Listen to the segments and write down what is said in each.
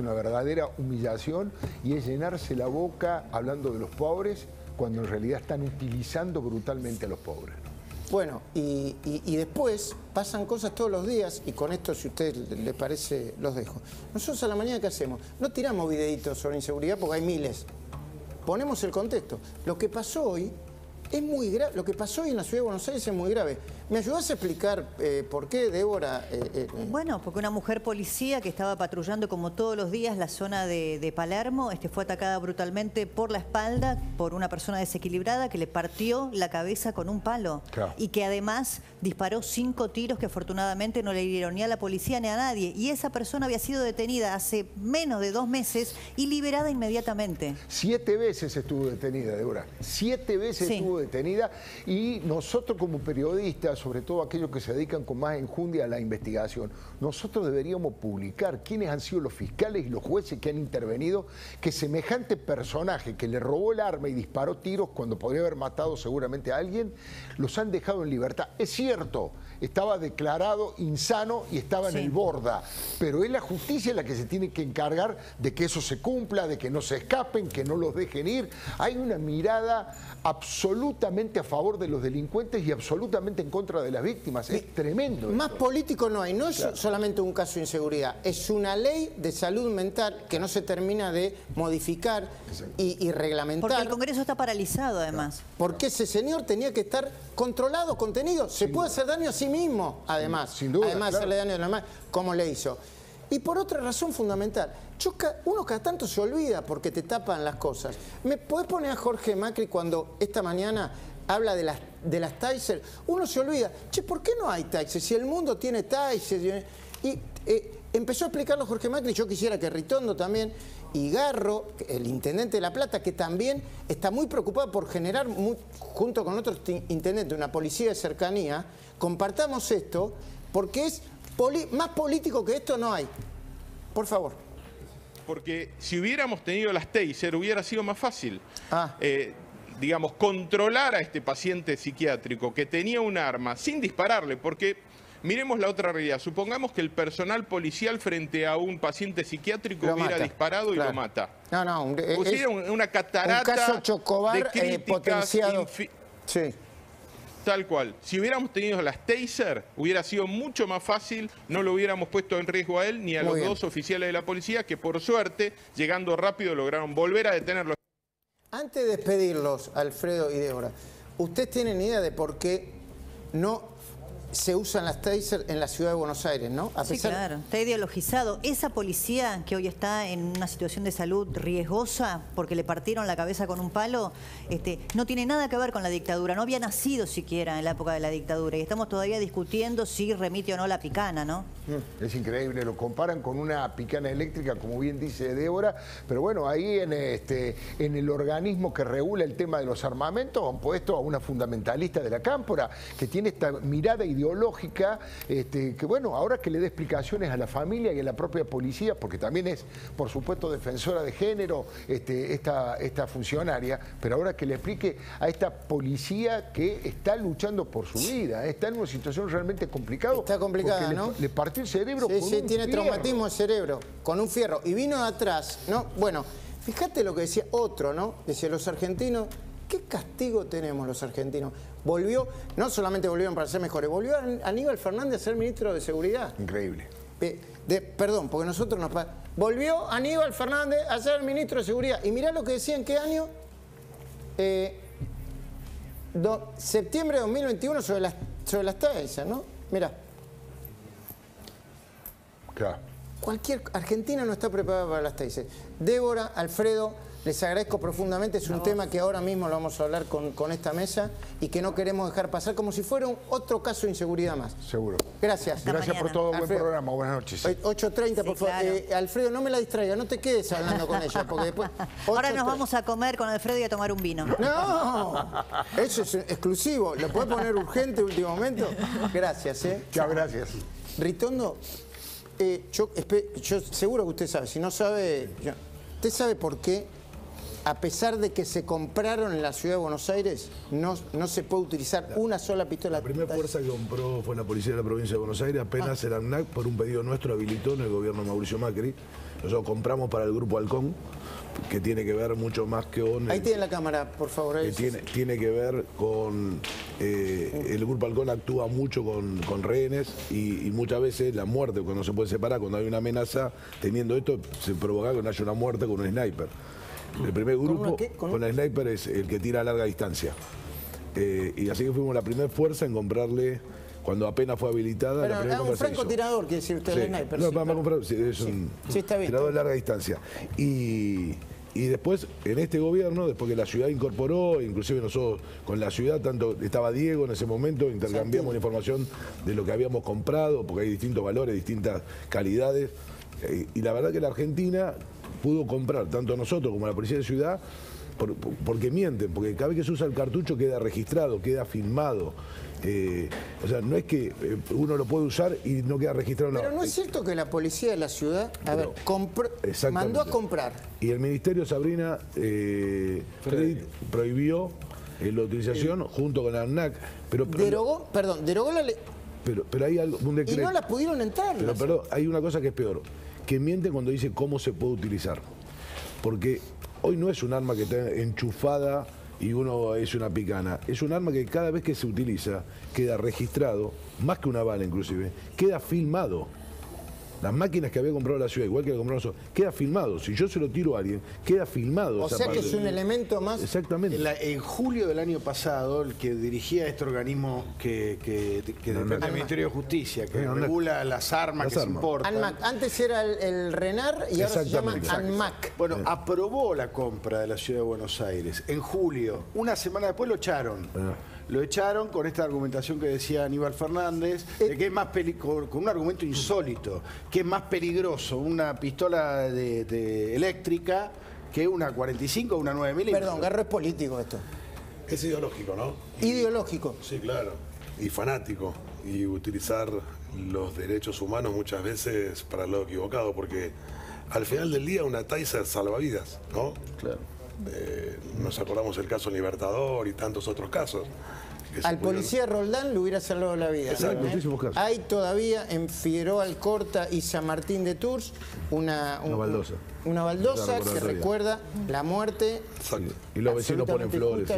una verdadera humillación y es llenarse la boca hablando de los pobres cuando en realidad están utilizando brutalmente a los pobres, ¿no? Bueno, y después pasan cosas todos los días, y con esto, si a ustedes les parece, los dejo. Nosotros a la mañana, ¿qué hacemos? No tiramos videitos sobre inseguridad porque hay miles. Ponemos el contexto. Lo que pasó hoy es muy grave. Lo que pasó hoy en la ciudad de Buenos Aires es muy grave. ¿Me ayudás a explicar por qué, Débora? Bueno, porque una mujer policía que estaba patrullando como todos los días la zona de Palermo fue atacada brutalmente por la espalda por una persona desequilibrada que le partió la cabeza con un palo. Claro. Y que además disparó 5 tiros que afortunadamente no le hirieron ni a la policía ni a nadie. Y esa persona había sido detenida hace menos de 2 meses y liberada inmediatamente. 7 veces estuvo detenida, Débora. 7 veces sí. Estuvo detenida, y nosotros como periodistas, sobre todo aquellos que se dedican con más enjundia a la investigación, nosotros deberíamos publicar quiénes han sido los fiscales y los jueces que han intervenido, que semejante personaje que le robó el arma y disparó tiros cuando podría haber matado seguramente a alguien, los han dejado en libertad. Es cierto, estaba declarado insano y estaba en el borda, pero es la justicia la que se tiene que encargar de que eso se cumpla, de que no se escapen, que no los dejen ir. Hay una mirada absolutamente a favor de los delincuentes y absolutamente en contra de las víctimas. Es tremendo. Más político no hay, no es solamente un caso de inseguridad, es una ley de salud mental que no se termina de modificar y reglamentar. Porque el Congreso está paralizado además. Claro. Porque ese señor tenía que estar controlado, contenido. Se puede hacer daño a sí mismo, además. Sin duda, además, hacerle daño a los demás, como le hizo. Y por otra razón fundamental, uno cada tanto se olvida porque te tapan las cosas. ¿Me podés poner a Jorge Macri cuando esta mañana habla de las Taser? Uno se olvida, che, ¿por qué no hay Taser? Si el mundo tiene Taser. Y empezó a explicarlo Jorge Macri. Yo quisiera que Ritondo también, y Garro, el intendente de La Plata, que también está muy preocupado por generar, junto con otros intendentes, una policía de cercanía, compartamos esto porque es... más político que esto no hay. Por favor. Porque si hubiéramos tenido las Taser hubiera sido más fácil. Digamos, controlar a este paciente psiquiátrico que tenía un arma sin dispararle, porque miremos la otra realidad. Supongamos que el personal policial frente a un paciente psiquiátrico hubiera disparado y lo mata. No, no. Una catarata. Un caso Chocobar de críticas, potenciado. Sí. Tal cual. Si hubiéramos tenido las Taser, hubiera sido mucho más fácil, no lo hubiéramos puesto en riesgo a él ni a los dos oficiales de la policía, que por suerte, llegando rápido, lograron volver a detenerlos. Antes de despedirlos, Alfredo y Débora, ¿ustedes tienen idea de por qué no se usan las Taser en la ciudad de Buenos Aires, no? A pesar... Sí, claro, está ideologizado. Esa policía que hoy está en una situación de salud riesgosa porque le partieron la cabeza con un palo, no tiene nada que ver con la dictadura, no había nacido siquiera en la época de la dictadura y estamos todavía discutiendo si remite o no la picana, ¿no? Es increíble, lo comparan con una picana eléctrica, como bien dice Débora, pero bueno, ahí en el organismo que regula el tema de los armamentos han puesto a una fundamentalista de la Cámpora que tiene esta mirada ideológica, que bueno, ahora que le dé explicaciones a la familia y a la propia policía, porque también es, por supuesto, defensora de género, esta funcionaria, pero ahora que le explique a esta policía que está luchando por su vida, está en una situación realmente complicada. Está complicada, ¿no? Le partió el cerebro con un fierro. Sí, tiene traumatismo de cerebro, con un fierro. Y vino de atrás, ¿no? Bueno, fíjate lo que decía otro, ¿no? Decía, los argentinos... ¿Qué castigo tenemos los argentinos? Volvió, no solamente volvieron para ser mejores, volvió a Aníbal Fernández a ser ministro de Seguridad. Increíble. Perdón, porque nosotros nos... Volvió Aníbal Fernández a ser ministro de Seguridad. Y mirá lo que decía en qué año. Septiembre de 2021 sobre las Taser, ¿no? Mirá. Claro. Cualquier argentina no está preparada para las Taser. Débora, Alfredo... Les agradezco profundamente, es un tema que ahora mismo lo vamos a hablar con esta mesa y que no queremos dejar pasar como si fuera otro caso de inseguridad más. Seguro. Gracias. Gracias por todo, Alfredo. Buen programa, buenas noches. 8:30, por favor. Claro. Alfredo, no me la distraiga, no te quedes hablando con ella, porque después... Ahora nos vamos a comer con Alfredo y a tomar un vino. ¡No! Eso es exclusivo, ¿lo puedes poner urgente último momento? Gracias, Chao, gracias. Ritondo, yo seguro que usted sabe, si no sabe... ¿Usted sabe por qué? A pesar de que se compraron en la ciudad de Buenos Aires, no se puede utilizar una sola pistola. La primera fuerza que compró fue la policía de la provincia de Buenos Aires, apenas el ANAC, por un pedido nuestro, habilitó en el gobierno de Mauricio Macri, Nosotros compramos para el grupo Halcón, que tiene que ver mucho más que con... Ahí tiene la cámara, por favor. Ahí tiene que ver con... el grupo Halcón actúa mucho con rehenes y muchas veces la muerte, cuando se puede separar, cuando hay una amenaza, teniendo esto, se provoca que no haya una muerte con un sniper. El primer grupo con el sniper es el que tira a larga distancia. Y así que fuimos la primera fuerza en comprarle... Cuando apenas fue habilitada... Pero la un francotirador, quiere decir usted, sí. Sniper. No, sí, vamos a comprar, sí, es un tirador de larga distancia. Y después, en este gobierno, después que la ciudad incorporó, inclusive nosotros con la ciudad, tanto estaba Diego en ese momento, intercambiamos la información de lo que habíamos comprado, porque hay distintos valores, distintas calidades. Y la verdad que la Argentina pudo comprar, tanto nosotros como la policía de ciudad, porque mienten, porque cada vez que se usa el cartucho queda registrado, queda filmado. O sea, no es que uno lo puede usar y no queda registrado. Pero no es cierto que la policía de la ciudad mandó a comprar. Y el Ministerio, Sabrina, Fredy prohibió la utilización junto con la ANAC. Derogó la ley. Pero hay algo, un decreto. Y no la pudieron entrar. Pero perdón, hay una cosa que es peor, que mienten cuando dice cómo se puede utilizar. Porque hoy no es un arma que está enchufada y uno es una picana. Es un arma que cada vez que se utiliza queda registrado, más que una bala inclusive, queda filmado. Las máquinas que había comprado la ciudad, igual que la compramos nosotros, queda filmado. Si yo se lo tiro a alguien, queda filmado. O sea que es un elemento más... Exactamente. En julio del año pasado, el que dirigía este organismo que depende del Ministerio de Justicia, que regula las armas que se importan... ANMAC. Antes era el RENAR y ahora se llama ANMAC. Bueno, aprobó la compra de la ciudad de Buenos Aires en julio. Una semana después lo echaron. Lo echaron con esta argumentación que decía Aníbal Fernández, de que es más con un argumento insólito, que es más peligroso una pistola de eléctrica que una 45 o una 9 milímetros. Perdón, Garro, es político esto. Es ideológico, ¿no? Ideológico. Sí, claro. Y fanático. Y utilizar los derechos humanos muchas veces para lo equivocado, porque al final del día una Taser salvavidas, ¿no? Claro. Nos acordamos el caso Libertador y tantos otros casos. Al policía Roldán le hubiera salvado la vida. Exacto, muchísimos casos. Hay todavía en Figueroa, Alcorta y San Martín de Tours una baldosa. Una baldosa que recuerda la muerte. Exacto. Y los vecinos ponen flores.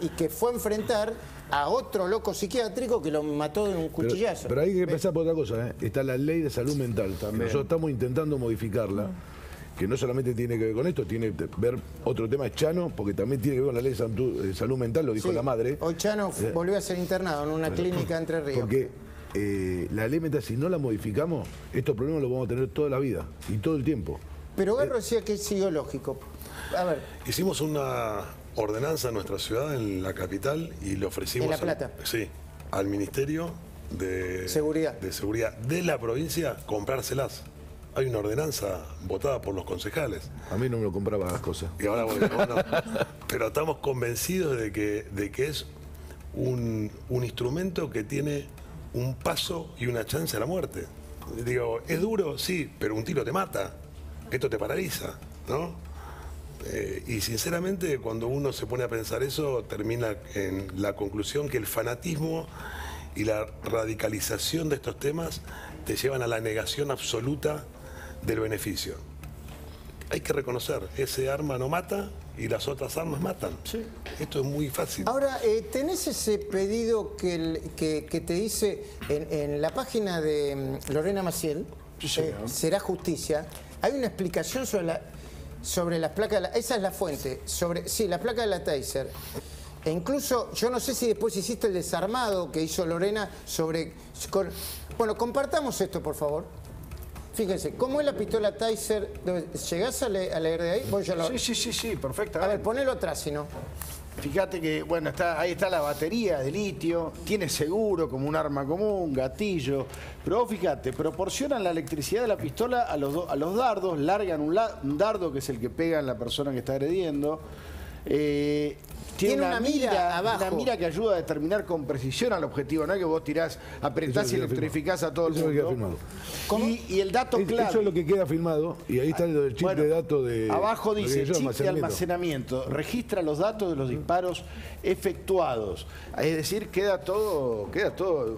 Y que fue a enfrentar a otro loco psiquiátrico que lo mató de un cuchillazo. Pero hay que pensar por otra cosa, ¿eh? Está la ley de salud mental también. Nosotros estamos intentando modificarla. Que no solamente tiene que ver con esto, tiene que ver otro tema, es Chano, porque también tiene que ver con la ley de salud mental, lo dijo la madre. Hoy Chano volvió a ser internado en una clínica Entre Ríos. Porque la ley mental, si no la modificamos, estos problemas los vamos a tener toda la vida y todo el tiempo. Pero Garro decía que es ideológico. A ver. Hicimos una ordenanza en nuestra ciudad, en la capital, y le ofrecimos... En La Plata. Al Ministerio de Seguridad de la provincia, comprárselas. Hay una ordenanza votada por los concejales. A mí no me lo compraba las cosas. Y ahora, bueno, pero estamos convencidos de que es un instrumento que tiene un paso y una chance a la muerte. Digo, es duro, sí, pero un tiro te mata. Esto te paraliza, ¿no? Y sinceramente, cuando uno se pone a pensar eso, termina en la conclusión que el fanatismo y la radicalización de estos temas te llevan a la negación absoluta del beneficio. Hay que reconocer, ese arma no mata y las otras armas matan. Sí. Esto es muy fácil. Ahora, ¿tenés ese pedido que te dice en la página de Lorena Maciel, Será Justicia? Hay una explicación sobre las placas de la... Esa es la fuente. La placa de la Taser. E incluso, yo no sé si después hiciste el desarmado que hizo Lorena sobre... Bueno, compartamos esto, por favor. Fíjense, ¿cómo es la pistola Taser? ¿Llegás a leer de ahí? Sí, perfecta. A ver, ponelo atrás, si no. Fíjate que, bueno, ahí está la batería de litio, tiene seguro como un arma común, gatillo. Pero vos fíjate, proporcionan la electricidad de la pistola a los dardos, largan un dardo que es el que pega en la persona que está agrediendo. Tiene una mira abajo. Una mira que ayuda a determinar con precisión al objetivo. No es que vos tirás, apretás y electrificás a todo el mundo. Y el dato clave. Eso es lo que queda filmado. Y ahí está el chip de datos de... Abajo dice chip de almacenamiento. Registra los datos de los disparos efectuados. Es decir, queda todo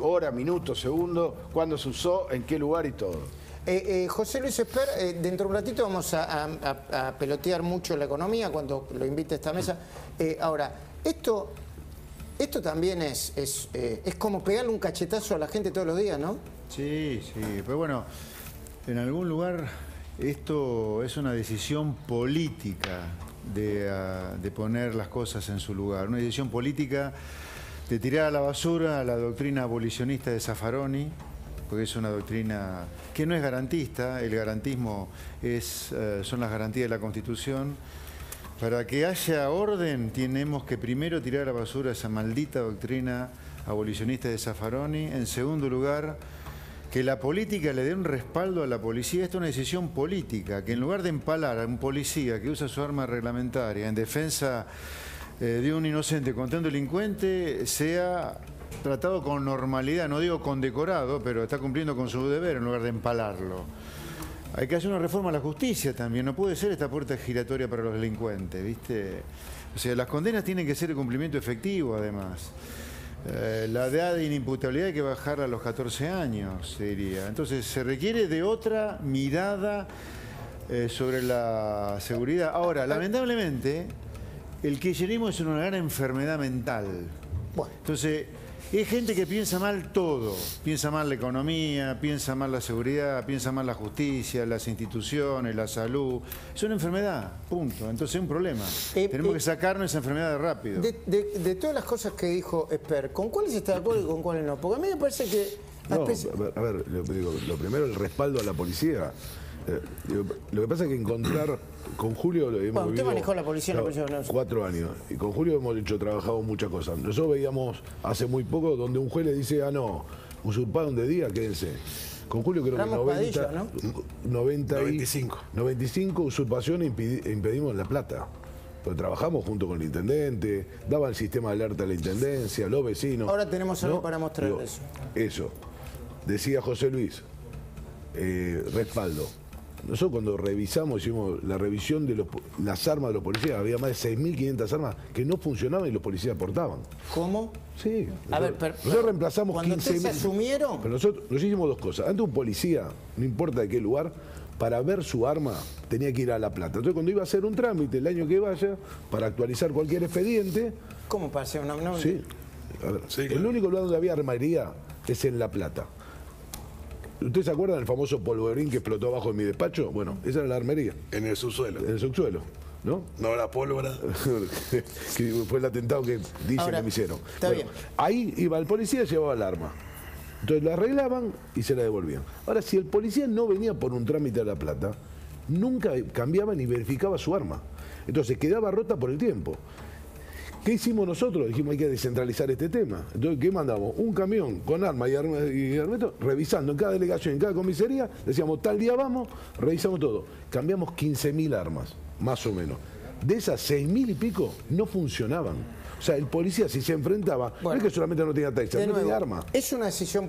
hora, minuto, segundo, cuándo se usó, en qué lugar y todo. José Luis Esper, dentro de un ratito vamos a pelotear mucho la economía cuando lo invite a esta mesa. Ahora, esto también es como pegarle un cachetazo a la gente todos los días, ¿no? Sí, sí, pero bueno, en algún lugar esto es una decisión política de poner las cosas en su lugar, una decisión política de tirar a la basura a la doctrina abolicionista de Zaffaroni, porque es una doctrina que no es garantista, el garantismo son las garantías de la Constitución. Para que haya orden tenemos que primero tirar a la basura esa maldita doctrina abolicionista de Zaffaroni, en segundo lugar que la política le dé un respaldo a la policía. Esta es una decisión política, que en lugar de empalar a un policía que usa su arma reglamentaria en defensa de un inocente contra un delincuente, sea tratado con normalidad, no digo condecorado, pero está cumpliendo con su deber en lugar de empalarlo. Hay que hacer una reforma a la justicia también, no puede ser esta puerta giratoria para los delincuentes, ¿viste? O sea, las condenas tienen que ser de cumplimiento efectivo, además. La edad de inimputabilidad hay que bajarla a los 14 años, se diría. Entonces, se requiere de otra mirada sobre la seguridad. Ahora, lamentablemente, el kirchnerismo es una gran enfermedad mental. Entonces, es gente que piensa mal todo. Piensa mal la economía, piensa mal la seguridad, piensa mal la justicia, las instituciones, la salud. Es una enfermedad, punto. Entonces es un problema. Tenemos que sacarnos esa enfermedad de rápido. De todas las cosas que dijo Esper, ¿con cuáles está de acuerdo y con cuáles no? Porque a mí me parece que... No, a ver, lo primero, el respaldo a la policía. Lo que pasa es que encontrar... Con Julio lo hemos vivido, usted manejó la policía, no, 4 años. Y con Julio hemos trabajado muchas cosas. Nosotros veíamos hace muy poco donde un juez le dice, ah, no, usurparon de día, quédense. Con Julio creo que 90, Padilla, ¿no? 95 usurpaciones impedimos en La Plata. Pero trabajamos junto con el intendente, daba el sistema de alerta a la intendencia, los vecinos. Ahora tenemos algo para mostrar eso. Eso. Decía José Luis, respaldo. Nosotros cuando revisamos, hicimos la revisión de las armas de los policías, había más de 6.500 armas que no funcionaban y los policías portaban. ¿Cómo? Sí. A ver, nosotros reemplazamos 15.000. ¿Cuando se asumieron? Pero nosotros hicimos dos cosas. Antes un policía, no importa de qué lugar, para ver su arma tenía que ir a La Plata. Entonces cuando iba a hacer un trámite el año que vaya, para actualizar cualquier expediente... ¿Cómo pasa? No. Sí. A ver, sí, claro. El único lugar donde había armería es en La Plata. ¿Ustedes se acuerdan del famoso polvorín que explotó abajo de mi despacho? Bueno, esa era la armería. En el subsuelo. En el subsuelo, ¿no? No, la pólvora. Que fue el atentado que dicen que me hicieron. Está bien. Ahí iba el policía y llevaba el arma. Entonces la arreglaban y se la devolvían. Ahora, si el policía no venía por un trámite a La Plata, nunca cambiaba ni verificaba su arma. Entonces quedaba rota por el tiempo. ¿Qué hicimos nosotros? Dijimos, hay que descentralizar este tema. Entonces, ¿qué mandamos? Un camión con armas y armamento, revisando en cada delegación, en cada comisaría, decíamos, tal día vamos, revisamos todo. Cambiamos 15.000 armas, más o menos. De esas 6.000 y pico no funcionaban. O sea, el policía si se enfrentaba, no es que solamente no tenía Taser, no tenía arma. Es una decisión